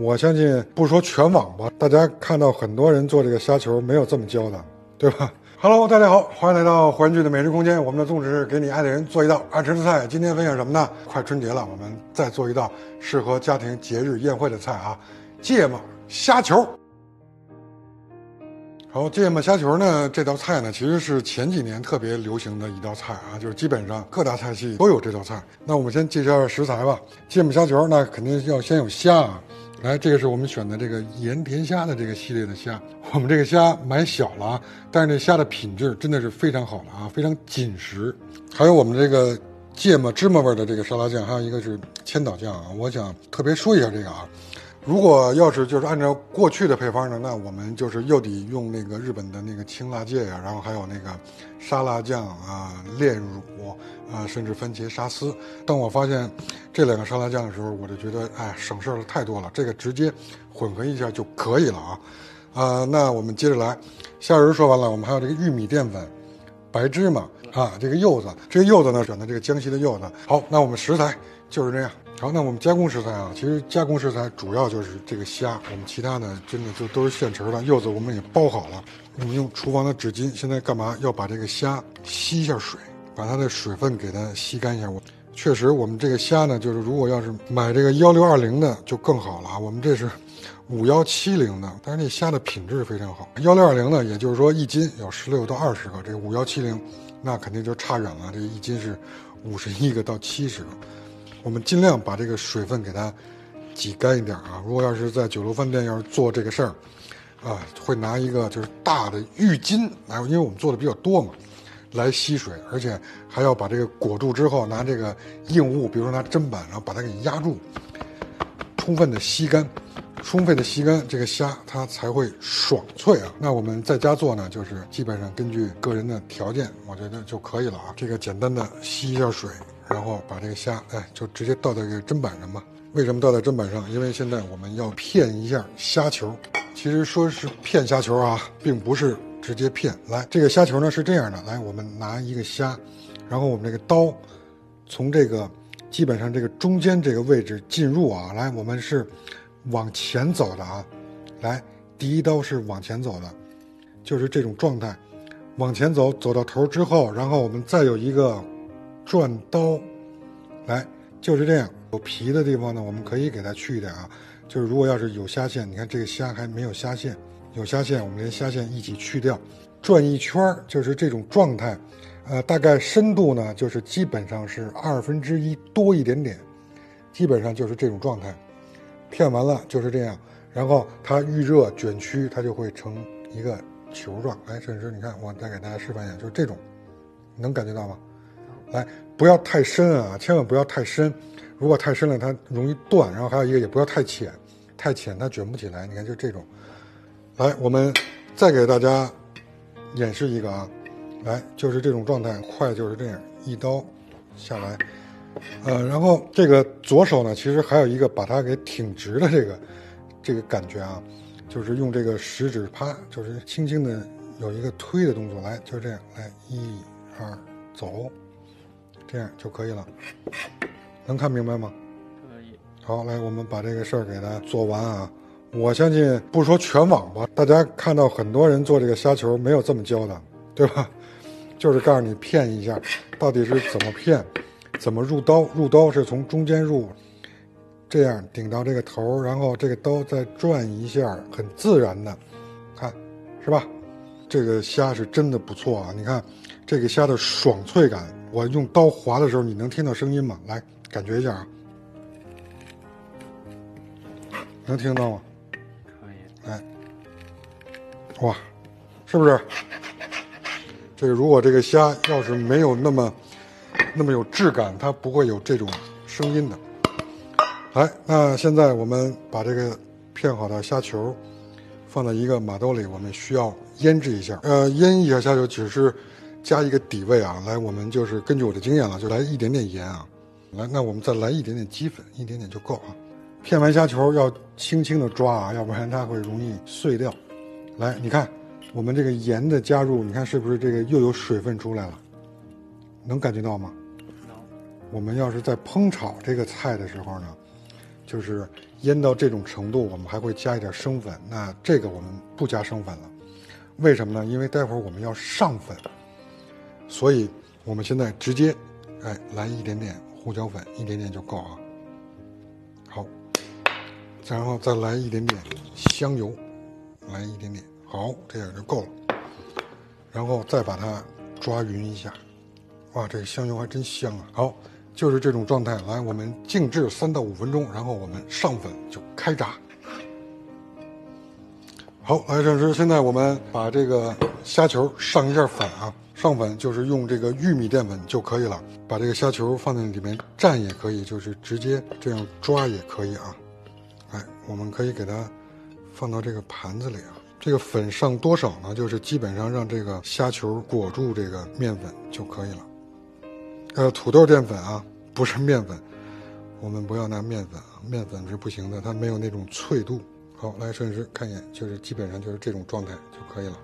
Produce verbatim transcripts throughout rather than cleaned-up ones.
我相信不说全网吧，大家看到很多人做这个虾球没有这么教的，对吧？ Hello， 大家好，欢迎来到环剧的美食空间。我们的宗旨是给你爱的人做一道爱吃的菜。今天分享什么呢？快春节了，我们再做一道适合家庭节日宴会的菜啊，芥末虾球。好，芥末虾球呢，这道菜呢，其实是前几年特别流行的一道菜啊，就是基本上各大菜系都有这道菜。那我们先介绍一下食材吧。芥末虾球呢，肯定要先有虾啊。 来，这个是我们选的这个盐田虾的这个系列的虾，我们这个虾买小了啊，但是这虾的品质真的是非常好了啊，非常紧实。还有我们这个芥末芝麻味的这个沙拉酱，还有一个是千岛酱啊。我想特别说一下这个啊，如果要是就是按照过去的配方呢，那我们就是又得用那个日本的那个青辣芥呀、啊，然后还有那个沙拉酱啊、炼乳啊，甚至番茄沙司。当我发现 这两个沙拉酱的时候，我就觉得，哎，省事儿太多了。这个直接混合一下就可以了啊。啊、呃，那我们接着来，虾仁说完了，我们还有这个玉米淀粉、白芝麻啊，这个柚子，这个柚子呢选的这个江西的柚子。好，那我们食材就是这样。好，那我们加工食材啊，其实加工食材主要就是这个虾，我们其他的真的就都是现成的。柚子我们也包好了，我们用厨房的纸巾，现在干嘛要把这个虾吸一下水，把它的水分给它吸干一下。我 确实，我们这个虾呢，就是如果要是买这个一六二零的就更好了啊。我们这是五一七零的，但是这虾的品质非常好。一六二零呢，也就是说一斤有十六到二十个，这个五一七零那肯定就差远了，这一斤是五十一个到七十个。我们尽量把这个水分给它挤干一点啊。如果要是在酒楼饭店要是做这个事儿，啊，会拿一个就是大的浴巾，然后因为我们做的比较多嘛， 来吸水，而且还要把这个裹住之后，拿这个硬物，比如说拿砧板，然后把它给压住，充分的吸干，充分的吸干这个虾，它才会爽脆啊。那我们在家做呢，就是基本上根据个人的条件，我觉得就可以了啊。这个简单的吸一下水，然后把这个虾，哎，就直接倒在这个砧板上吧。为什么倒在砧板上？因为现在我们要片一下虾球，其实说是片虾球啊，并不是 直接片来，这个虾球呢是这样的。来，我们拿一个虾，然后我们这个刀从这个基本上这个中间这个位置进入啊。来，我们是往前走的啊。来，第一刀是往前走的，就是这种状态，往前走，走到头之后，然后我们再有一个转刀，来，就是这样。有皮的地方呢，我们可以给它去一点啊。就是如果要是有虾线，你看这个虾还没有虾线。 有虾线，我们连虾线一起去掉，转一圈就是这种状态，呃，大概深度呢就是基本上是二分之一多一点点，基本上就是这种状态。片完了就是这样，然后它预热卷曲，它就会成一个球状。哎，沈师，你看我再给大家示范一下，就是这种，能感觉到吗？来，不要太深啊，千万不要太深，如果太深了它容易断。然后还有一个也不要太浅，太浅它卷不起来。你看就这种。 来，我们再给大家演示一个啊，来，就是这种状态，快就是这样，一刀下来，呃，然后这个左手呢，其实还有一个把它给挺直的这个这个感觉啊，就是用这个食指啪，就是轻轻的有一个推的动作，来，就是这样，来，一二走，这样就可以了，能看明白吗？可以。好，来，我们把这个事儿给它做完啊。 我相信不说全网吧，大家看到很多人做这个虾球没有这么教的，对吧？就是告诉你片一下，到底是怎么片，怎么入刀。入刀是从中间入，这样顶到这个头，然后这个刀再转一下，很自然的，看，是吧？这个虾是真的不错啊！你看这个虾的爽脆感，我用刀划的时候，你能听到声音吗？来，感觉一下啊，能听到吗？ 哎，哇，是不是？这个如果这个虾要是没有那么那么有质感，它不会有这种声音的。来，那现在我们把这个片好的虾球放到一个马兜里，我们需要腌制一下。呃，腌一下虾球只是加一个底味啊。来，我们就是根据我的经验了，就来一点点盐啊。来，那我们再来一点点鸡粉，一点点就够啊。 片完虾球要轻轻的抓啊，要不然它会容易碎掉。来，你看我们这个盐的加入，你看是不是这个又有水分出来了？能感觉到吗？我们要是在烹炒这个菜的时候呢，就是腌到这种程度，我们还会加一点生粉。那这个我们不加生粉了，为什么呢？因为待会儿我们要上粉，所以我们现在直接，哎，来一点点胡椒粉，一点点就够啊。好，然后再来一点点香油，来一点点，好，这样就够了。然后再把它抓匀一下。哇，这个香油还真香啊！好。 就是这种状态，来，我们静置三到五分钟，然后我们上粉就开炸。好，来，郑师，现在我们把这个虾球上一下粉啊，上粉就是用这个玉米淀粉就可以了。把这个虾球放在里面蘸也可以，就是直接这样抓也可以啊。哎，我们可以给它放到这个盘子里啊。这个粉上多少呢？就是基本上让这个虾球裹住这个面粉就可以了。 呃，土豆淀粉啊，不是面粉，我们不要拿面粉啊，面粉是不行的，它没有那种脆度。好，来，摄影师看一眼，就是基本上就是这种状态就可以了。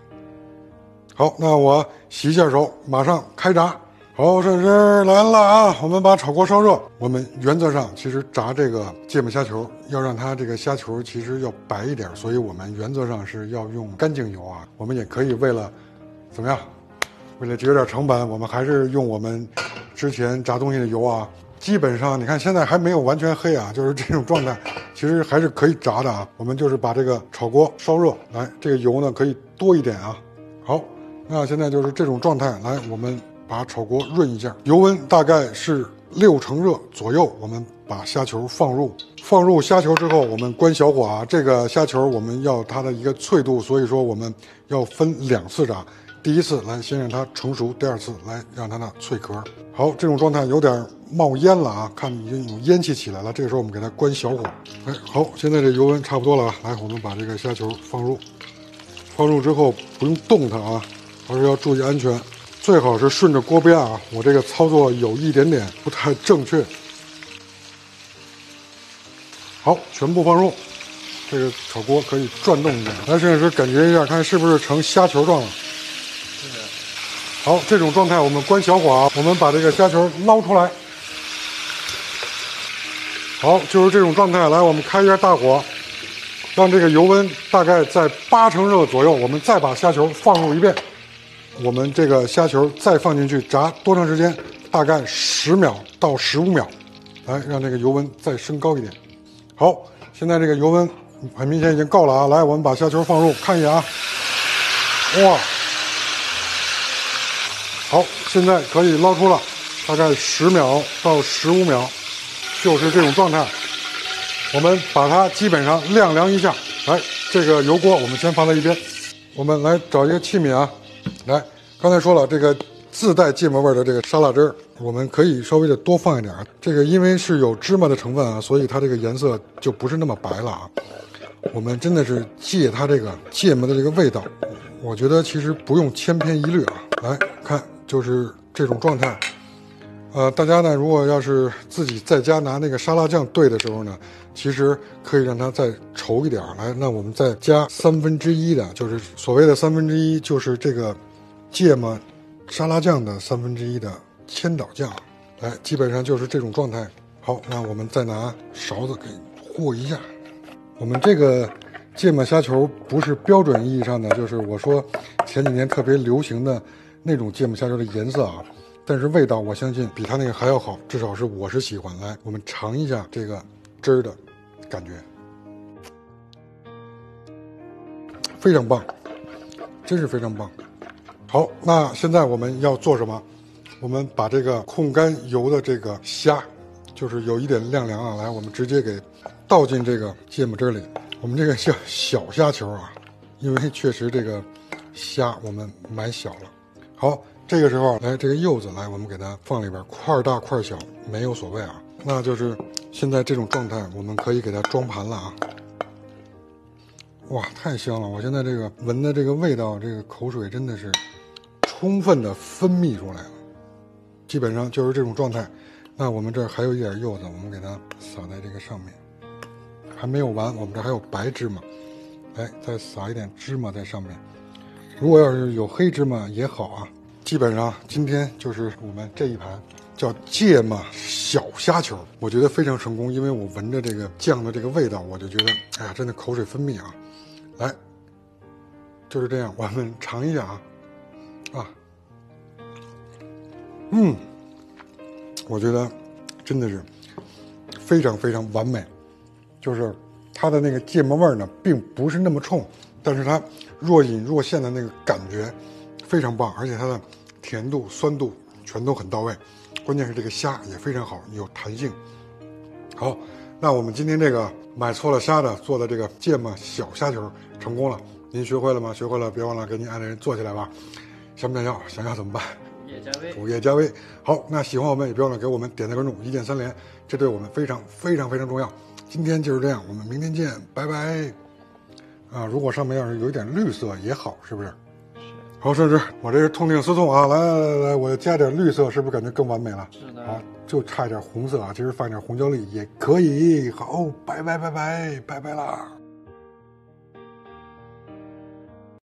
好，那我洗一下手，马上开炸。好，摄影师来了啊，我们把炒锅烧热。我们原则上其实炸这个芥末虾球，要让它这个虾球其实要白一点，所以我们原则上是要用干净油啊。我们也可以为了怎么样，为了节约点成本，我们还是用我们 之前炸东西的油啊，基本上你看现在还没有完全黑啊，就是这种状态，其实还是可以炸的啊。我们就是把这个炒锅烧热，来，这个油呢可以多一点啊。好，那现在就是这种状态，来，我们把炒锅润一下，油温大概是六成热左右。我们把虾球放入，放入虾球之后，我们关小火啊。这个虾球我们要它的一个脆度，所以说我们要分两次炸。 第一次来，先让它成熟；第二次来，让它的脆壳。好，这种状态有点冒烟了啊，看已经有烟气起来了。这个时候我们给它关小火。哎，好，现在这油温差不多了啊。来，我们把这个虾球放入，放入之后不用动它啊，而是要注意安全，最好是顺着锅边啊。我这个操作有一点点不太正确。好，全部放入。 这个炒锅可以转动一下，来，摄影师感觉一下，看是不是成虾球状了。是的。好，这种状态我们关小火啊，我们把这个虾球捞出来。好，就是这种状态，来，我们开一下大火，让这个油温大概在八成热左右，我们再把虾球放入一遍。我们这个虾球再放进去炸多长时间？大概十秒到十五秒，来让这个油温再升高一点。好，现在这个油温 很明显已经够了啊！来，我们把虾球放入，看一眼啊。哇，好，现在可以捞出了，大概十秒到十五秒，就是这种状态。我们把它基本上晾凉一下。来，这个油锅我们先放在一边，我们来找一个器皿啊。来，刚才说了，这个自带芥末味的这个沙拉汁儿，我们可以稍微的多放一点。这个因为是有芝麻的成分啊，所以它这个颜色就不是那么白了啊。 我们真的是借它这个芥末的这个味道，我觉得其实不用千篇一律啊。来看，就是这种状态。呃，大家呢，如果要是自己在家拿那个沙拉酱兑的时候呢，其实可以让它再稠一点。来，那我们再加三分之一的，就是所谓的三分之一，就是这个芥末沙拉酱的三分之一的千岛酱。来，基本上就是这种状态。好，那我们再拿勺子给和一下。 我们这个芥末虾球不是标准意义上的，就是我说前几年特别流行的那种芥末虾球的颜色啊，但是味道我相信比它那个还要好，至少是我是喜欢。来，我们尝一下这个汁儿的感觉，非常棒，真是非常棒。好，那现在我们要做什么？我们把这个控干油的这个虾，就是有一点晾凉啊，来，我们直接给 倒进这个芥末汁里，我们这个叫小虾球啊，因为确实这个虾我们买小了。好，这个时候来这个柚子来，我们给它放里边，块大块小没有所谓啊。那就是现在这种状态，我们可以给它装盘了啊。哇，太香了！我现在这个闻的这个味道，这个口水真的是充分的分泌出来了，基本上就是这种状态。那我们这儿还有一点柚子，我们给它撒在这个上面。 还没有完，我们这还有白芝麻，来，再撒一点芝麻在上面。如果要是有黑芝麻也好啊。基本上今天就是我们这一盘叫芥末小虾球，我觉得非常成功，因为我闻着这个酱的这个味道，我就觉得，哎呀，真的口水分泌啊！来，就是这样，我们尝一下啊，啊，嗯，我觉得真的是非常非常完美，就是它的那个芥末味呢，并不是那么冲，但是它若隐若现的那个感觉非常棒，而且它的甜度、酸度全都很到位。关键是这个虾也非常好，有弹性。好，那我们今天这个买错了虾的做的这个芥末小虾球成功了，您学会了吗？学会了，别忘了给您爱的人做起来吧。想不想要？想要怎么办？主页加微，主页加微。好，那喜欢我们也别忘了给我们点赞关注，一键三连，这对我们非常非常非常重要。今天就是这样，我们明天见，拜拜。啊，如果上面要是有一点绿色也好，是不是？好，甚至我这是痛定思痛啊！来来来来，我加点绿色，是不是感觉更完美了？是的啊，就差一点红色啊！其实放一点红椒粒也可以。好，拜拜拜拜拜拜啦！